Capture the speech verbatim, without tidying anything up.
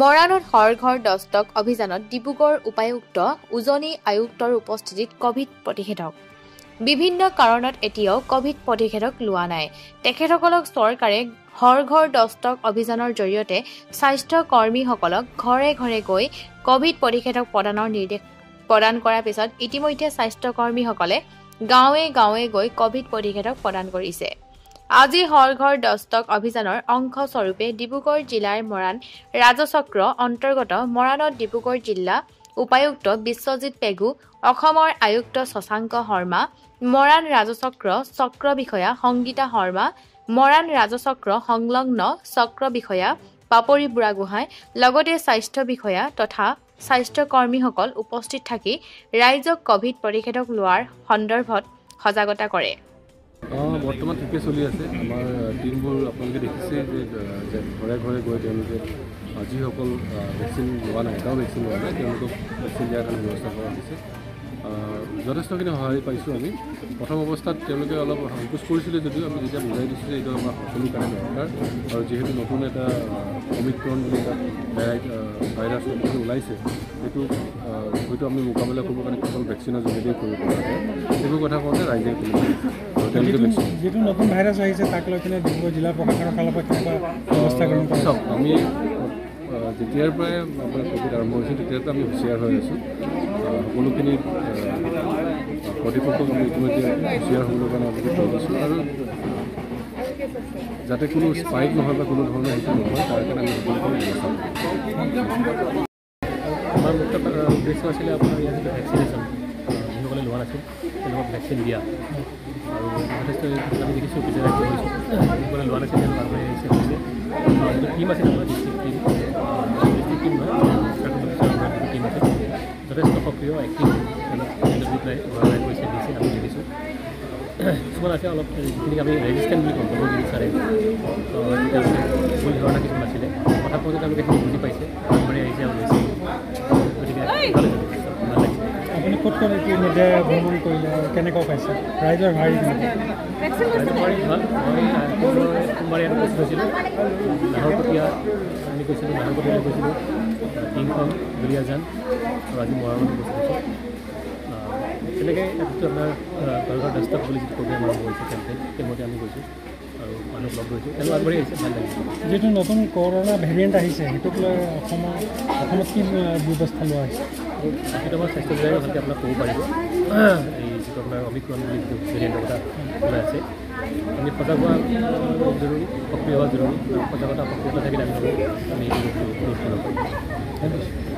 মৰাণত হৰ ঘৰ দস্তক অভিযানত ডিব্ৰুগড় উপায়ুক্ত উজনি আয়ুক্তৰ উপস্থিতিত কোভিড প্ৰতিষেধক বিভিন্ন কাৰণত এতিয়াও কোভিড প্ৰতিষেধক লোৱা নাই তেখেতসকলক চৰকাৰে হৰ ঘৰ দস্তক অভিযানৰ জৰিয়তে স্বাস্থ্য কৰ্মীসকলক ঘৰে ঘৰে গৈ কোভিড প্ৰতিষেধক প্ৰদানৰ নিৰ্দেশ প্ৰদান কৰাৰ পিছত ইতিমধ্যে স্বাস্থ্য কৰ্মীসকলে গাঁৱে গাঁৱে গৈ কোভিড প্ৰতিষেধক প্ৰদান কৰিছে। আজি हर घर दस्तक अभियानर अंश स्वरूपे डिब्रुगढ़ जिलार मराण राजचक्र अंतर्गत मराणत डिब्रुगढ़ जिला उपायुक्त विश्वजित पेगूर आयुक्त शशांग शर्मा मराण राजचक्र चक्र विषया संगीता शर्मा मराण राजचक्र संलग्न चक्र विषया पपड़ी बुढ़ागोहाई स्वास्थ्य विषया तथा स्वास्थ्यकर्मी उपस्थित थाकी राइजक कोविड प्रतिषेधक लोৱাৰ सन्दर्भत सजागता करे। बर्तमान ठिके चलि आछे आमार टीमबोर आपनालोके देखिछे जे घरे घरे गए तेनलोके जिसकल वैक्सीन लोवा नाइ एटाओ वैक्सीन लोवा नाइ तेनलोक वैक्सीन दियार कारण व्यवस्था करा दिछे जथेष्टखिनि सहाय पाइছোঁ। आमि प्रथम अवस्थात तेनलोके अलप संकोच करिछिले जदिও आमि जेटा बुझाइ दिছিলোঁ एटा आमार सकलो कारण दरकार आरु जिहेतु नतुन एटा ओमिक्रन बुलि एटा भाइरास नतुन ओलाइছে एटु हयतो आमि मोकाबिला करिবৰ কাৰণে কেৱল ভেকচিনৰ যোগেদিয়ে কৰিব পৰা যায় এইবোৰ কথা কওঁতে ৰাইজে কৈছে जीतु नतुन भाइरास आइছে ताक লৈ কিনে ডিব্ৰুগড় জিলা প্ৰশাসনৰ ফালৰ পৰা কিবা ব্যৱস্থা গ্ৰহণ কৰা হৈছে। আমি যেতিয়াৰ পৰাই আমাৰ কোভিড আৰম্ভ হৈছে তেতিয়াৰ পৰা আমি হুঁচিয়াৰ হৈ আছোঁ সকলোখিনি কৰ্তৃপক্ষক আমি ইতিমধ্যে হুঁচিয়াৰ হ'বলৈ কাৰণে আমি প্ৰস্তুত আছোঁ আৰু যাতে কোনো স্পাইক নহয় বা কোনো ধৰণৰ হেতু নহয় তাৰ কাৰণে আমি সকলোখিনি ব্যৱস্থা আমাৰ মুখ্য উদ্দেশ্য আছিলে আপোনাৰ ইয়াত ভেকচিনেশ্যন যিসকলে লোৱা নাছিল তেওঁলোকক ভেকচিন দিয়া और जथेष आम देखी विचार लोवा ना टीम आज डिस्ट्रिक्ट टीम टीम आज जथेष सक्रिय एक्टिव वैक्सीन आम देखी किसान आज अलग जीखिक आम रेजिस्टेंट कम विचार भूल धारणा किसान आसे कथा कहते बुझी पासी गए যিটো নতুন কৰোনা ভেৰিয়েণ্ট আহিছে সেইটোক লৈ অসমত কি ব্যৱস্থা লোৱা হৈছে? तो मैं स्वास्थ्य विभाग भाई अपना कब पार जी अपना अमिक्रम भेरियंटर क्या बोला आम सजा हुआ जरूरी सक्रिय हुआ जरूरी सजागता सक्रियता थी।